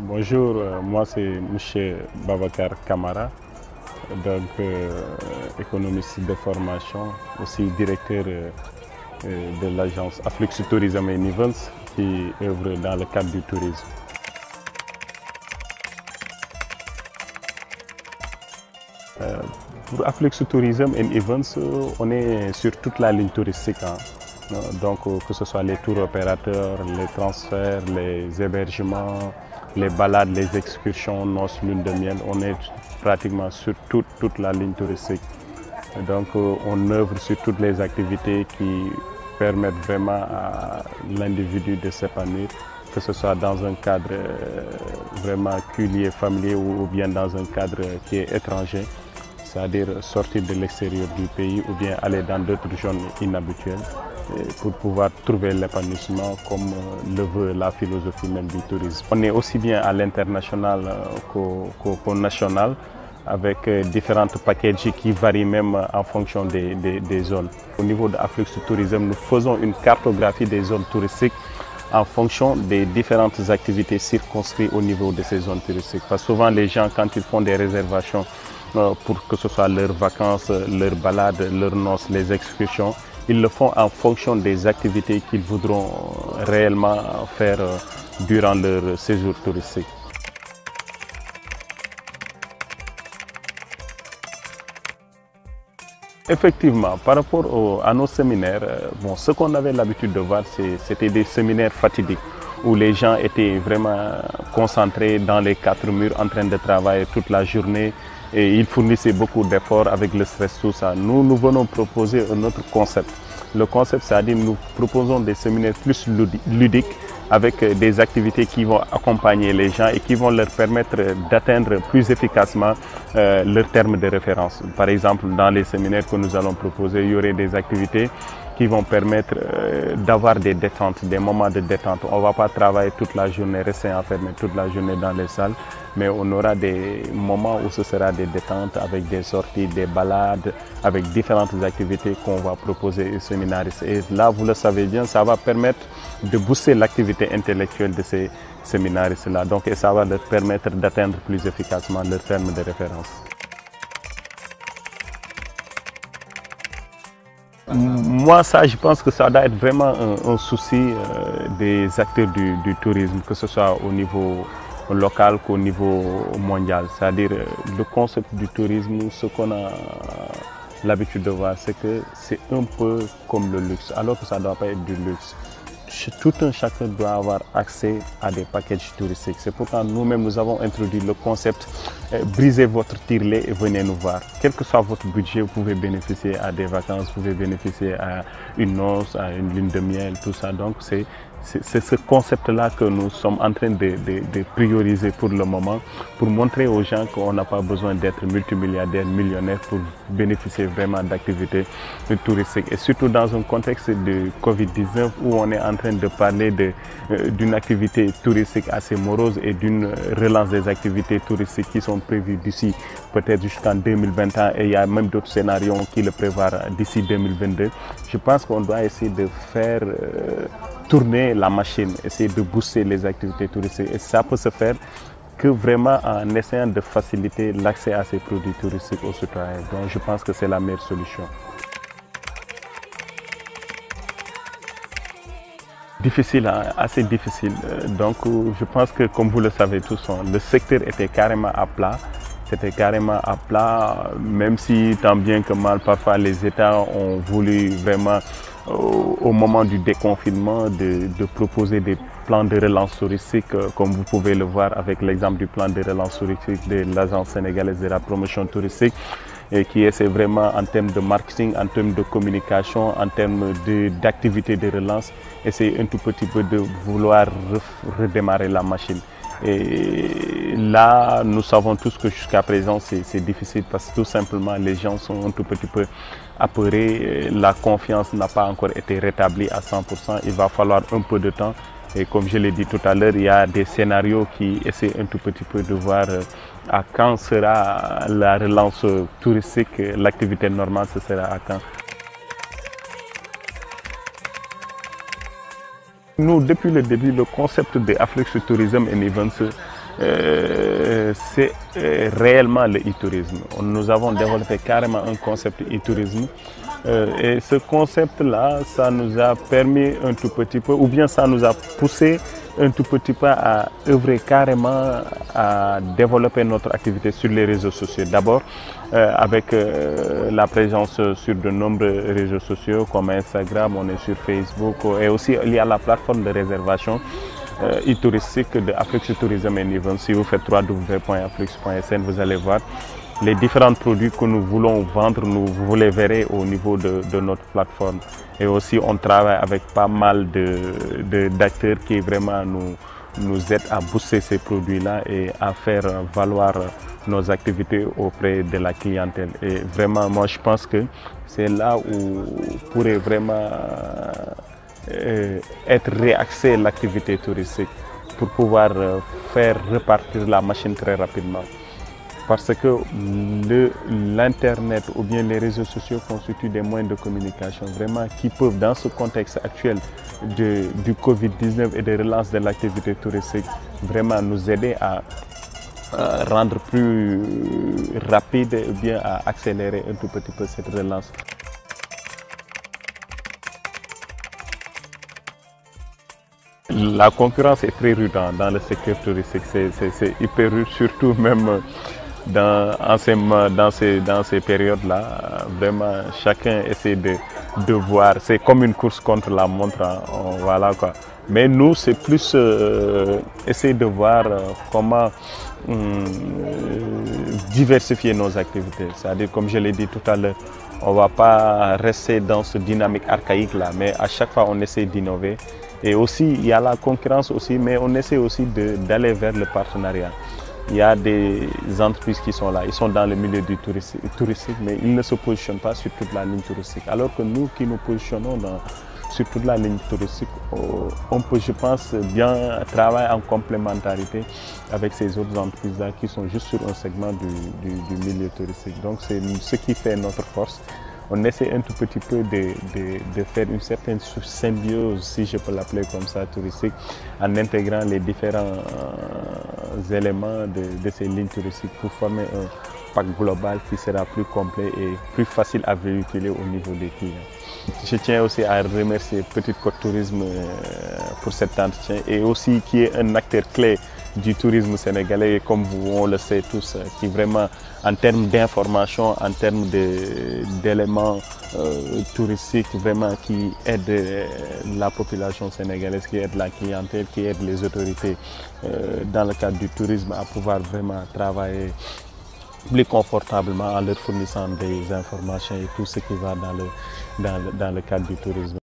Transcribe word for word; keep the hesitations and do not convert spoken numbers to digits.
Bonjour, moi c'est M. Babacar Camara, donc euh, économiste de formation, aussi directeur euh, de l'agence Afflux Tourism and Events qui œuvre dans le cadre du tourisme. Euh, pour Afflux Tourism and Events, euh, on est sur toute la ligne touristique, hein. Donc euh, que ce soit les tours opérateurs, les transferts, les hébergements, les balades, les excursions, noces, lune de miel, on est pratiquement sur toute, toute la ligne touristique. Donc euh, on œuvre sur toutes les activités qui permettent vraiment à l'individu de s'épanouir, que ce soit dans un cadre euh, vraiment culier, familier ou, ou bien dans un cadre qui est étranger, c'est-à-dire sortir de l'extérieur du pays ou bien aller dans d'autres zones inhabituelles pour pouvoir trouver l'épanouissement comme le veut la philosophie même du tourisme. On est aussi bien à l'international qu'au, qu'au national avec différents packages qui varient même en fonction des, des, des zones. Au niveau de Afflux Tourisme, nous faisons une cartographie des zones touristiques en fonction des différentes activités circonscrites au niveau de ces zones touristiques. Parce que souvent les gens, quand ils font des réservations pour que ce soit leurs vacances, leurs balades, leurs noces, les excursions, ils le font en fonction des activités qu'ils voudront réellement faire durant leur séjour touristique. Effectivement, par rapport au, à nos séminaires, bon, ce qu'on avait l'habitude de voir, c'était des séminaires fatidiques où les gens étaient vraiment concentrés dans les quatre murs en train de travailler toute la journée. Et ils fournissaient beaucoup d'efforts avec le stress, tout ça. Nous, nous venons proposer un autre concept. Le concept, c'est-à-dire nous proposons des séminaires plus ludiques avec des activités qui vont accompagner les gens et qui vont leur permettre d'atteindre plus efficacement euh, leurs termes de référence. Par exemple, dans les séminaires que nous allons proposer, il y aurait des activités qui vont permettre euh, d'avoir des détentes, des moments de détente. On ne va pas travailler toute la journée, rester enfermé toute la journée dans les salles, mais on aura des moments où ce sera des détentes avec des sorties, des balades, avec différentes activités qu'on va proposer aux séminaristes. Et là, vous le savez bien, ça va permettre de booster l'activité intellectuelle de ces séminaristes-là. Donc, et ça va leur permettre d'atteindre plus efficacement leurs termes de référence. Moi, ça, je pense que ça doit être vraiment un, un souci euh, des acteurs du, du tourisme, que ce soit au niveau local qu'au niveau mondial. C'est-à-dire, le concept du tourisme, ce qu'on a l'habitude de voir, c'est que c'est un peu comme le luxe, alors que ça ne doit pas être du luxe. Tout un chacun doit avoir accès à des packages touristiques. C'est pourquoi nous-mêmes, nous avons introduit le concept eh, « Brisez votre tirelet et venez nous voir ». Quel que soit votre budget, vous pouvez bénéficier à des vacances, vous pouvez bénéficier à une noce, à une lune de miel, tout ça. Donc c'est ce concept-là que nous sommes en train de, de, de prioriser pour le moment, pour montrer aux gens qu'on n'a pas besoin d'être multimilliardaire, millionnaire pour bénéficier vraiment d'activités touristiques. Et surtout dans un contexte de Covid dix-neuf où on est en train de parler d'une euh, activité touristique assez morose et d'une relance des activités touristiques qui sont prévues d'ici peut-être jusqu'en deux mille vingt et il y a même d'autres scénarios qui le prévoient d'ici deux mille vingt-deux. Je pense qu'on doit essayer de faire euh, tourner la machine, essayer de booster les activités touristiques et ça peut se faire que vraiment en essayant de faciliter l'accès à ces produits touristiques aux citoyens. Donc je pense que c'est la meilleure solution. Difficile, hein? Assez difficile. Donc je pense que comme vous le savez tous, le secteur était carrément à plat. C'était carrément à plat, même si tant bien que mal, parfois les États ont voulu vraiment au moment du déconfinement de, de proposer des plans de relance touristique, comme vous pouvez le voir avec l'exemple du plan de relance touristique de l'Agence sénégalaise de la promotion touristique, et qui essaie vraiment en termes de marketing, en termes de communication, en termes d'activités de, de relance, essayer un tout petit peu de vouloir redémarrer la machine. Et là, nous savons tous que jusqu'à présent, c'est difficile parce que tout simplement, les gens sont un tout petit peu apeurés. La confiance n'a pas encore été rétablie à cent pour cent. Il va falloir un peu de temps. Et comme je l'ai dit tout à l'heure, il y a des scénarios qui essaient un tout petit peu de voir à quand sera la relance touristique, l'activité normale, ce sera à quand. Nous, depuis le début, le concept de Afflux Tourism and Events, euh, c'est euh, réellement le e-tourisme. Nous avons développé carrément un concept e-tourisme. Euh, et ce concept-là, ça nous a permis un tout petit peu, ou bien ça nous a poussé un tout petit peu à œuvrer carrément à développer notre activité sur les réseaux sociaux. D'abord, euh, avec euh, la présence sur de nombreux réseaux sociaux comme Instagram, on est sur Facebook, et aussi il y a la plateforme de réservation Euh, e-touristique de Afflux Tourism and Events. Si vous faites w w w point afflux point s n, vous allez voir les différents produits que nous voulons vendre, nous, vous les verrez au niveau de, de notre plateforme. Et aussi, on travaille avec pas mal de, d'acteurs qui vraiment nous, nous aident à booster ces produits-là et à faire valoir nos activités auprès de la clientèle. Et vraiment, moi, je pense que c'est là où on pourrait vraiment Euh, être réaxé l'activité touristique pour pouvoir euh, faire repartir la machine très rapidement. Parce que l'Internet ou bien les réseaux sociaux constituent des moyens de communication vraiment qui peuvent, dans ce contexte actuel de, du Covid dix-neuf et de relance de l'activité touristique, vraiment nous aider à Euh, rendre plus rapide et bien à accélérer un tout petit peu cette relance. La concurrence est très rude dans, dans le secteur touristique, c'est hyper rude, surtout même dans, en ces, dans ces, dans ces périodes-là. Vraiment, chacun essaie de, de voir, c'est comme une course contre la montre, hein, on, voilà quoi. Mais nous, c'est plus euh, essayer de voir euh, comment euh, diversifier nos activités. C'est-à-dire, comme je l'ai dit tout à l'heure, on ne va pas rester dans cette dynamique archaïque-là, mais à chaque fois, on essaie d'innover. Et aussi, il y a la concurrence aussi, mais on essaie aussi d'aller vers le partenariat. Il y a des entreprises qui sont là, ils sont dans le milieu du touristique, touristique mais ils ne se positionnent pas sur toute la ligne touristique. Alors que nous qui nous positionnons dans, sur toute la ligne touristique, on peut, je pense, bien travailler en complémentarité avec ces autres entreprises-là qui sont juste sur un segment du, du, du milieu touristique. Donc c'est ce qui fait notre force. On essaie un tout petit peu de, de, de faire une certaine symbiose, si je peux l'appeler comme ça, touristique, en intégrant les différents éléments de, de ces lignes touristiques pour former un pack global qui sera plus complet et plus facile à véhiculer au niveau des clients. Je tiens aussi à remercier Petite Côte Tourisme pour cet entretien et aussi qui est un acteur clé du tourisme sénégalais, comme vous, on le sait tous, qui vraiment, en termes d'information, en termes d'éléments euh, touristiques, vraiment qui aide la population sénégalaise, qui aide la clientèle, qui aide les autorités euh, dans le cadre du tourisme à pouvoir vraiment travailler plus confortablement en leur fournissant des informations et tout ce qui va dans le, dans le, dans le cadre du tourisme.